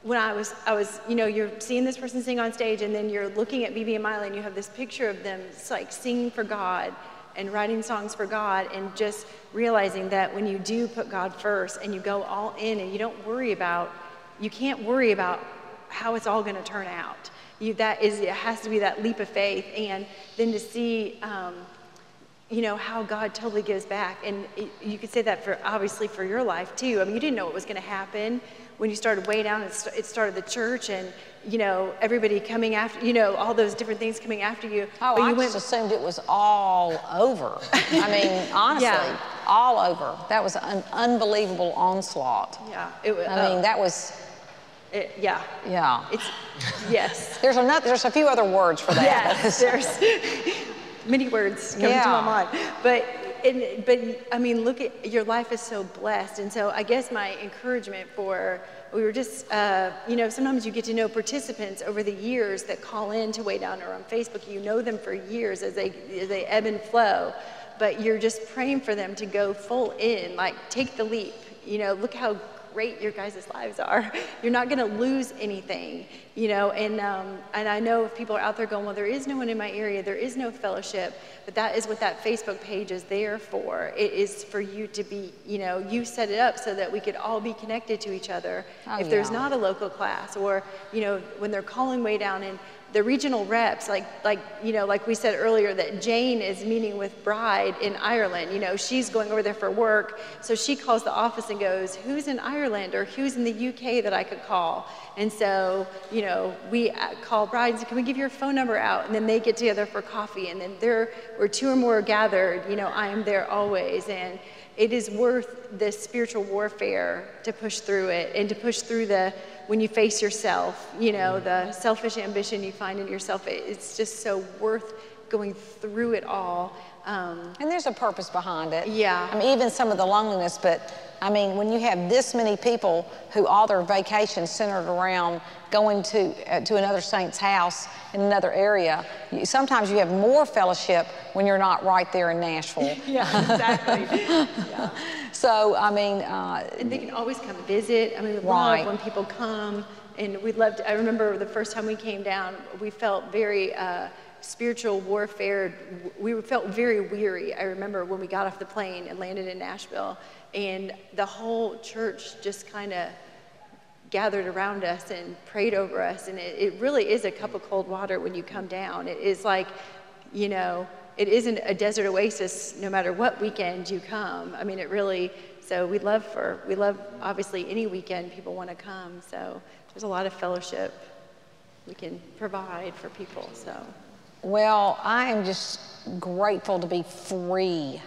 when I was, I was, you know, you're seeing this person sing on stage, and then you're looking at B B and Miley, and you have this picture of them, it's like singing for God and writing songs for God, and just realizing that when you do put God first and you go all in, and you don't worry about, you can't worry about how it's all going to turn out. You, that is, it has to be that leap of faith, and then to see, um, you know, how God totally gives back. And it, you could say that for, obviously, for your life, too. I mean, you didn't know what was going to happen when you started Weigh Down, and st it started the church, and, you know, everybody coming after, you know, all those different things coming after you. Oh, but I you just went, assumed it was all over. I mean, honestly, yeah. all over. That was an unbelievable onslaught. Yeah. It, I uh, mean, that was... It, yeah. Yeah. It's, yes. There's another. There's a few other words for that. Yes. There's many words coming yeah. to my mind. But and, but I mean, look at your life is so blessed, and so I guess my encouragement for we were just uh, you know sometimes you get to know participants over the years that call in to Weigh Down or on Facebook. You know them for years as they as they ebb and flow, but you're just praying for them to go full in, like take the leap. You know, look how great your guys' lives are. You're not going to lose anything, you know, and, um, and I know if people are out there going, well, there is no one in my area, there is no fellowship, but that is what that Facebook page is there for. It is for you to be, you know, you set it up so that we could all be connected to each other. Oh, if there's yeah. not a local class or, you know, when they're calling Weigh Down and the regional reps, like, like, you know, like we said earlier, that Jane is meeting with Bride in Ireland. You know, she's going over there for work, so she calls the office and goes, who's in Ireland or who's in the U K that I could call? And so, you know, we call Bride and say, can we give your phone number out? And then they get together for coffee, and then there were two or more gathered, you know, I am there always. And it is worth the spiritual warfare to push through it and to push through the when you face yourself, you know, the selfish ambition you find in yourself, it, it's just so worth going through it all. Um, and there's a purpose behind it. Yeah. I mean, even some of the loneliness, but I mean, when you have this many people who all their vacations centered around going to uh, to another saint's house in another area, you, sometimes you have more fellowship when you're not right there in Nashville. Yeah, exactly. Yeah. So, I mean... Uh, and they can always come visit. I mean, we right. love when people come, and we loved... I remember the first time we came down, we felt very... Uh, spiritual warfare. We felt very weary. I remember when we got off the plane and landed in Nashville, and the whole church just kind of gathered around us and prayed over us, and it, it really is a cup of cold water when you come down. It is like, you know, it isn't a desert oasis no matter what weekend you come. I mean, it really, so we love for, we love obviously any weekend people want to come, so there's a lot of fellowship we can provide for people, so. Well, I am just grateful to be free.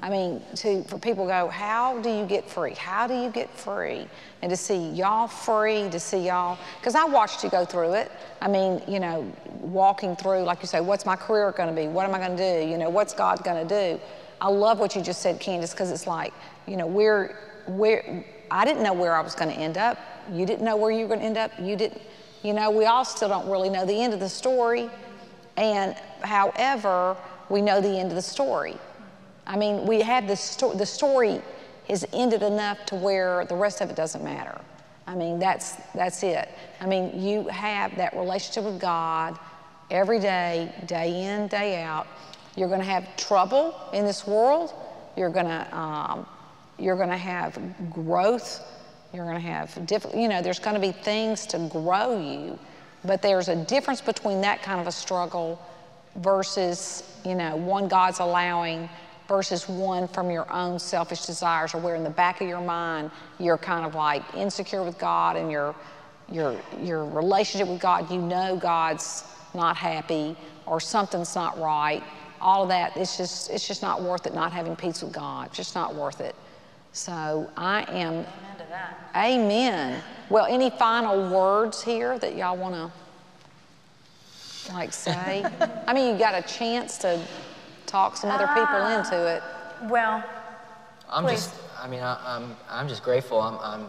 I mean, to for people to go, how do you get free? How do you get free? And to see y'all free, to see y'all, because I watched you go through it. I mean, you know, walking through, like you say, what's my career going to be? What am I going to do? You know, what's God going to do? I love what you just said, Candace, because it's like, you know, we're, we're, I didn't know where I was going to end up. You didn't know where you were going to end up. You didn't, you know, we all still don't really know the end of the story. And however, we know the end of the story. I mean, we have the story, the story is ended enough to where the rest of it doesn't matter. I mean, that's, that's it. I mean, you have that relationship with God every day, day in, day out. You're gonna have trouble in this world. You're gonna, um, you're gonna have growth. You're gonna have, diff you know, there's gonna be things to grow you. But there's a difference between that kind of a struggle versus, you know, one God's allowing versus one from your own selfish desires, or where in the back of your mind you're kind of like insecure with God and your your your relationship with God. You know God's not happy or something's not right. All of that, it's just it's just not worth it. Not having peace with God, it's just not worth it. So I am. Amen to that. Amen. Well, any final words here that y'all want to, like, say? I mean, you got a chance to talk some other people uh, into it. Well, I'm please. just. I mean, I, I'm. I'm just grateful. I'm,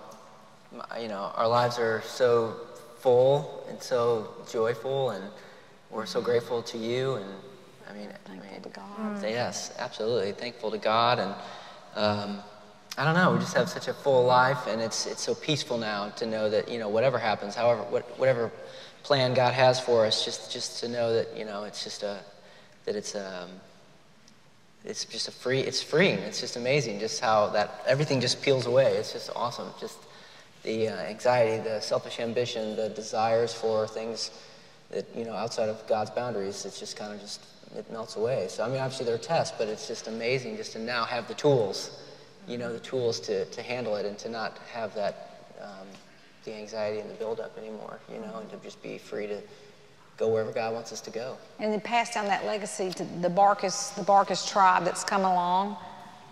I'm. You know, our lives are so full and so joyful, and we're so grateful to you. And I mean, thankful I mean, to God. Say yes, absolutely. Thankful to God, and um, I don't know. We just have such a full life, and it's it's so peaceful now to know that, you know, whatever happens, however, what, whatever plan God has for us, just just to know that, you know, it's just a that it's um it's just a free it's freeing. It's just amazing just how that everything just peels away. It's just awesome. Just the uh, anxiety, the selfish ambition, the desires for things that, you know, outside of God's boundaries. It's just kind of just it melts away. So I mean, obviously there are tests, but it's just amazing just to now have the tools. You know, the tools to, to handle it and to not have that, um, the anxiety and the buildup anymore, you know, and to just be free to go wherever God wants us to go. And then pass down that legacy to the Barkas, the Barkas tribe that's come along,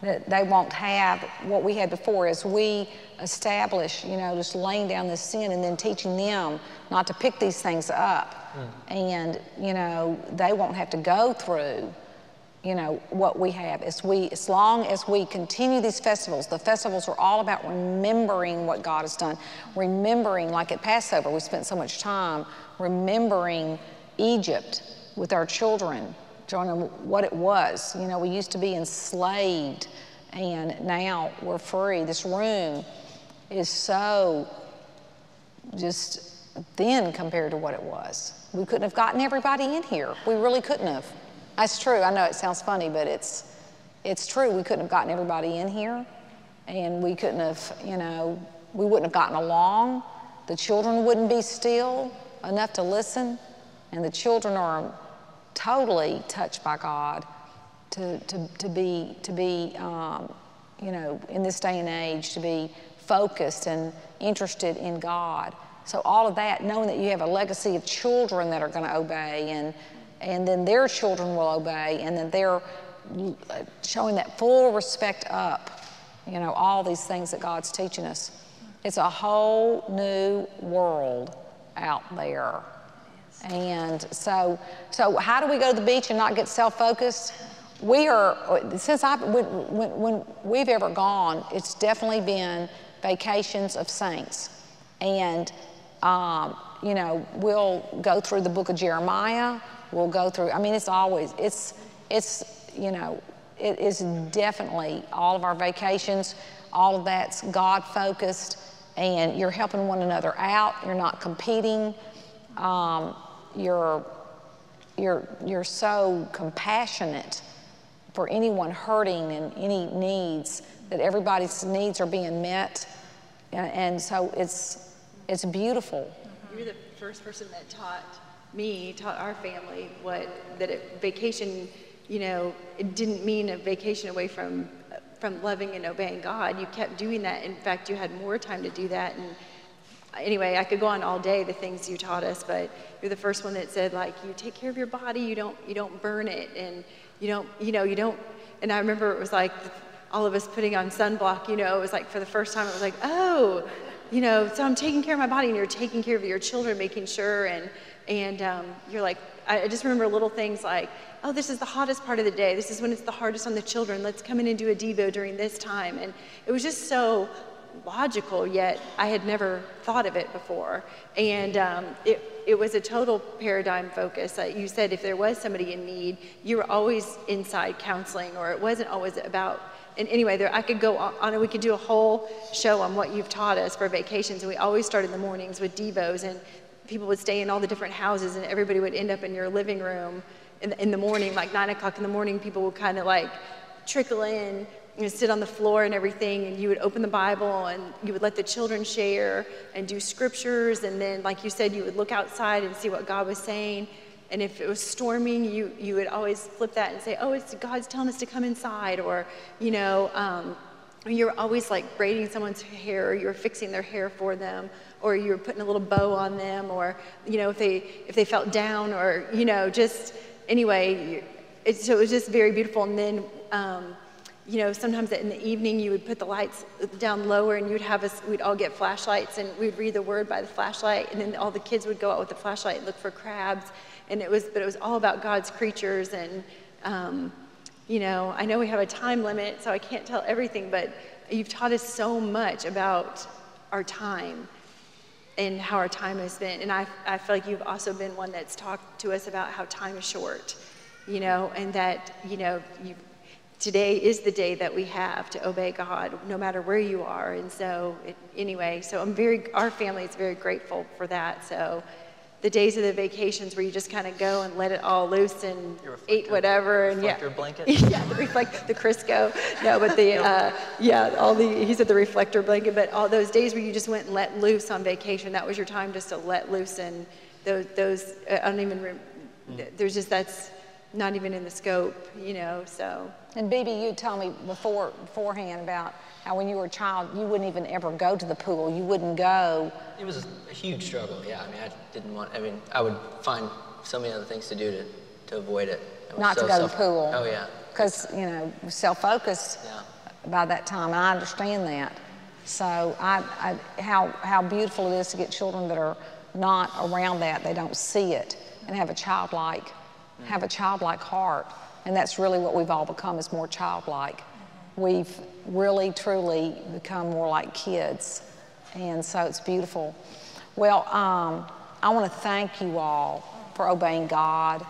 that they won't have what we had before as we establish, you know, just laying down this sin and then teaching them not to pick these things up. Mm. And, you know, they won't have to go through, you know, what we have. As we, as long as we continue these festivals, the festivals are all about remembering what God has done, remembering, like at Passover, we spent so much time remembering Egypt with our children, showing them what it was. You know, we used to be enslaved, and now we're free. This room is so just thin compared to what it was. We couldn't have gotten everybody in here. We really couldn't have. That's true. I know it sounds funny, but it's it's true. We couldn't have gotten everybody in here, and we couldn't have, you know, we wouldn't have gotten along. The children wouldn't be still enough to listen, and the children are totally touched by God to, to, to be, to be um, you know, in this day and age, to be focused and interested in God. So all of that, knowing that you have a legacy of children that are going to obey, and and then their children will obey, and then they're showing that full respect up, you know, all these things that God's teaching us. It's a whole new world out there. Yes. And so, so how do we go to the beach and not get self-focused? We are, since I've, when, when, when we've ever gone, it's definitely been vacations of saints. And, um, you know, we'll go through the book of Jeremiah. We'll go through, I mean, it's always, it's, it's you know, it is definitely all of our vacations, all of that's God-focused, and you're helping one another out. You're not competing. Um, you're, you're, you're so compassionate for anyone hurting and any needs, that everybody's needs are being met. And, and so it's, it's beautiful. You're the first person that taught me, taught our family what, that it, vacation, you know, it didn't mean a vacation away from from loving and obeying God. You kept doing that. In fact, you had more time to do that. And anyway, I could go on all day, the things you taught us, but you're the first one that said, like, you take care of your body, you don't, you don't burn it, and you don't, you know, you don't, and I remember it was like all of us putting on sunblock, you know, it was like for the first time, it was like, oh, you know, so I'm taking care of my body, and you're taking care of your children, making sure, and, and um, you're like, I just remember little things like, oh, this is the hottest part of the day. This is when it's the hardest on the children. Let's come in and do a Devo during this time. And it was just so logical, yet I had never thought of it before. And um, it, it was a total paradigm focus. Like you said, if there was somebody in need, you were always inside counseling, or it wasn't always about, and anyway, there, I could go on, and we could do a whole show on what you've taught us for vacations. And we always started in the mornings with Devos, and people would stay in all the different houses, and everybody would end up in your living room. In the, in the morning, like nine o'clock in the morning, people would kind of like trickle in, you know, sit on the floor and everything, and you would open the Bible, and you would let the children share and do scriptures, and then, like you said, you would look outside and see what God was saying. And if it was storming, you you would always flip that and say, oh, it's God's telling us to come inside, or, you know, um, you're always like braiding someone's hair, or you're fixing their hair for them, or you're putting a little bow on them, or, you know, if they if they felt down, or, you know, just... Anyway, it, so it was just very beautiful. And then, um, you know, sometimes in the evening you would put the lights down lower, and you'd have us, we'd all get flashlights, and we'd read the word by the flashlight, and then all the kids would go out with the flashlight and look for crabs. And it was, but it was all about God's creatures. And, um, you know, I know we have a time limit, so I can't tell everything, but you've taught us so much about our time and how our time is spent. And I, I feel like you've also been one that's talked to us about how time is short, you know, and that, you know, you, today is the day that we have to obey God, no matter where you are. And so, it, anyway, so I'm very, our family is very grateful for that. So the days of the vacations where you just kind of go and let it all loose and eat whatever, and yeah, blanket. yeah, the reflect the Crisco, no, but the uh, yeah, all the he said the reflector blanket, but all those days where you just went and let loose on vacation, that was your time just to let loose, and those those I don't even re mm. there's just that's not even in the scope, you know. So and B B, you told me before beforehand about how when you were a child, you wouldn't even ever go to the pool. You wouldn't go. It was a huge struggle, yeah. I mean, I didn't want, I mean, I would find so many other things to do to, to avoid it. it Not so to go to the pool. Oh, yeah. Because, you know, self-focused yeah. by that time, and I understand that. So I, I, how, how beautiful it is to get children that are not around that, they don't see it, and have a childlike, mm-hmm. have a childlike heart. And that's really what we've all become, is more childlike. We've really, truly become more like kids. And so it's beautiful. Well, um, I want to thank you all for obeying God.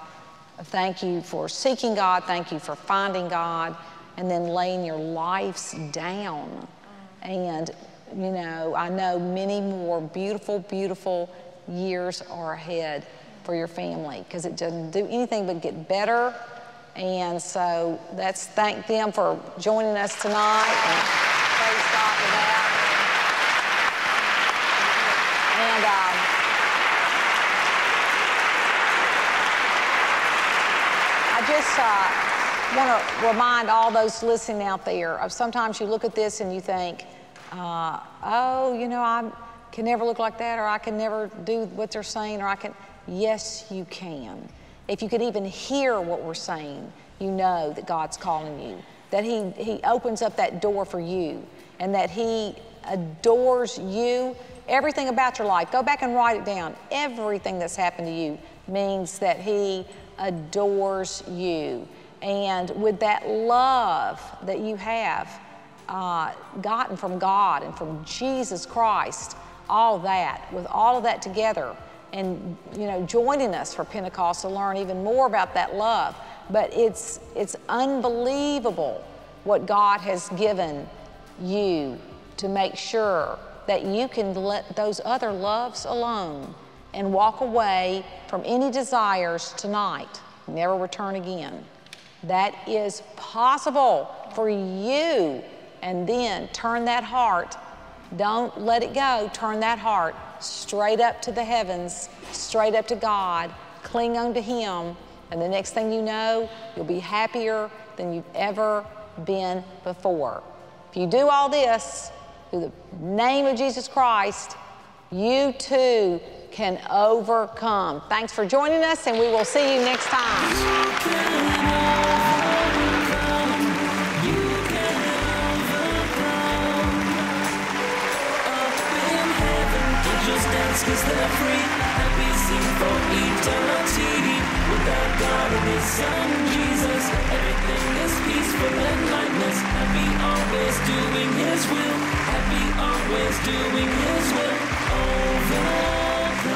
Thank you for seeking God. Thank you for finding God, and then laying your lives down. And, you know, I know many more beautiful, beautiful years are ahead for your family, because it doesn't do anything but get better. And so let's thank them for joining us tonight. And praise God for that. And um, I just uh, want to remind all those listening out there of, sometimes you look at this and you think, uh, oh, you know, I can never look like that, or I can never do what they're saying, or I can. Yes, you can. If you could even hear what we're saying, you know that God's calling you, that he, he opens up that door for you, and that he adores you. Everything about your life, go back and write it down. Everything that's happened to you means that He adores you. And with that love that you have uh, gotten from God and from Jesus Christ, all that, with all of that together, and you know, joining us for Pentecost to learn even more about that love. But it's, it's unbelievable what God has given you to make sure that you can let those other loves alone and walk away from any desires tonight, never return again. That is possible for you. And then turn that heart, don't let it go, turn that heart straight up to the heavens, straight up to God, cling on to Him, and the next thing you know, you'll be happier than you've ever been before. If you do all this, through the name of Jesus Christ, you too can overcome. Thanks for joining us, and we will see you next time. Cause they're free, happy sing for eternity. Without God and His Son Jesus, everything is peaceful and lightness. Happy always doing His will, happy always doing His will. Overcome.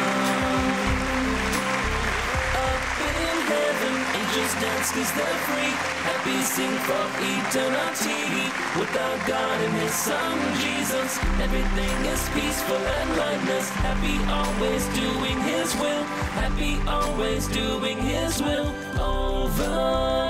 Up in heaven, angels dance cause they're free, happy sing for eternity. Without God and His Son Jesus, everything is peaceful and lightness. Happy always doing His will, happy always doing His will. Over.